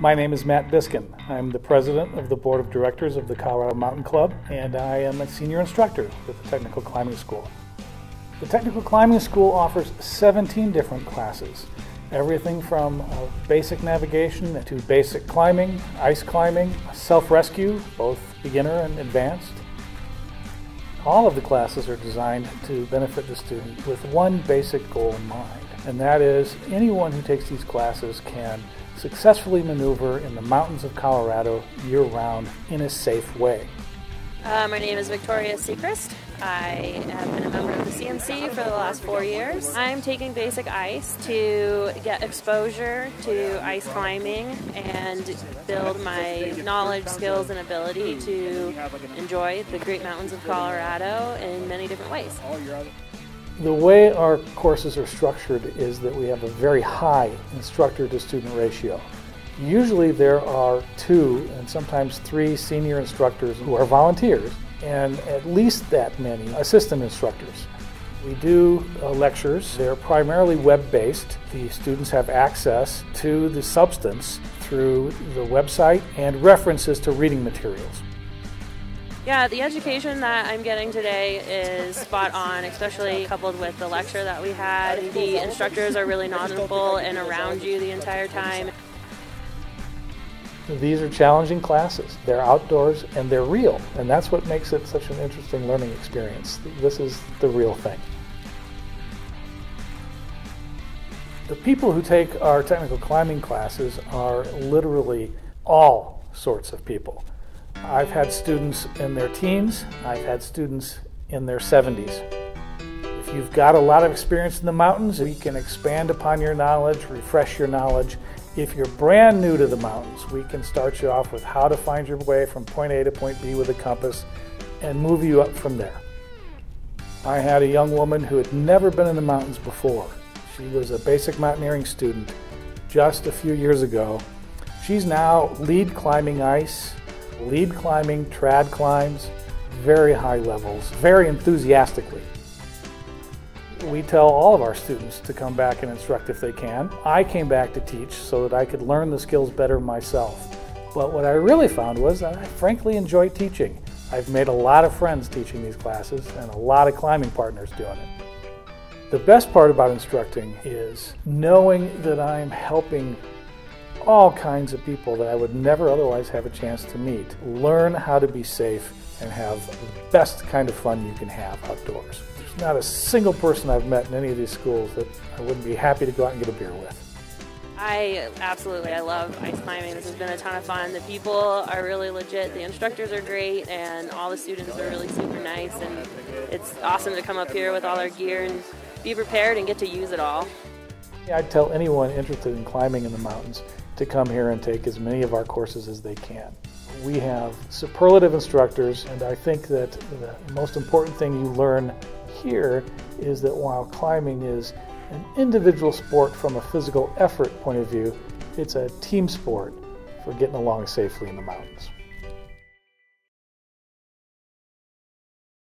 My name is Matt Biskin. I'm the president of the board of directors of the Colorado Mountain Club, and I am a senior instructor with the Technical Climbing School. The Technical Climbing School offers 17 different classes, everything from basic navigation to basic climbing, ice climbing, self-rescue, both beginner and advanced. All of the classes are designed to benefit the student with one basic goal in mind, and that is anyone who takes these classes can successfully maneuver in the mountains of Colorado year-round in a safe way. My name is Victoria Sechrist. I have been a member of the CMC for the last 4 years. I'm taking basic ice to get exposure to ice climbing and build my knowledge, skills, and ability to enjoy the great mountains of Colorado in many different ways. The way our courses are structured is that we have a very high instructor-to-student ratio. Usually there are 2 and sometimes 3 senior instructors who are volunteers, and at least that many assistant instructors. We do lectures. They're primarily web-based. The students have access to the substance through the website and references to reading materials. Yeah, the education that I'm getting today is spot on, especially coupled with the lecture that we had. The instructors are really knowledgeable and around you the entire time. These are challenging classes. They're outdoors and they're real, and that's what makes it such an interesting learning experience. This is the real thing. The people who take our technical climbing classes are literally all sorts of people. I've had students in their teens. I've had students in their 70s. If you've got a lot of experience in the mountains, we can expand upon your knowledge, refresh your knowledge. If you're brand new to the mountains, we can start you off with how to find your way from point A to point B with a compass and move you up from there. I had a young woman who had never been in the mountains before. She was a basic mountaineering student just a few years ago. She's now lead climbing ice, lead climbing, trad climbs, very high levels, very enthusiastically. We tell all of our students to come back and instruct if they can. I came back to teach so that I could learn the skills better myself. But what I really found was that I frankly enjoy teaching. I've made a lot of friends teaching these classes and a lot of climbing partners doing it. The best part about instructing is knowing that I'm helping all kinds of people that I would never otherwise have a chance to meet learn how to be safe and have the best kind of fun you can have outdoors. There's not a single person I've met in any of these schools that I wouldn't be happy to go out and get a beer with. I love ice climbing. This has been a ton of fun. The people are really legit, the instructors are great, and all the students are really super nice, and it's awesome to come up here with all our gear and be prepared and get to use it all. I'd tell anyone interested in climbing in the mountains to come here and take as many of our courses as they can. We have superlative instructors, and I think that the most important thing you learn here is that while climbing is an individual sport from a physical effort point of view, it's a team sport for getting along safely in the mountains.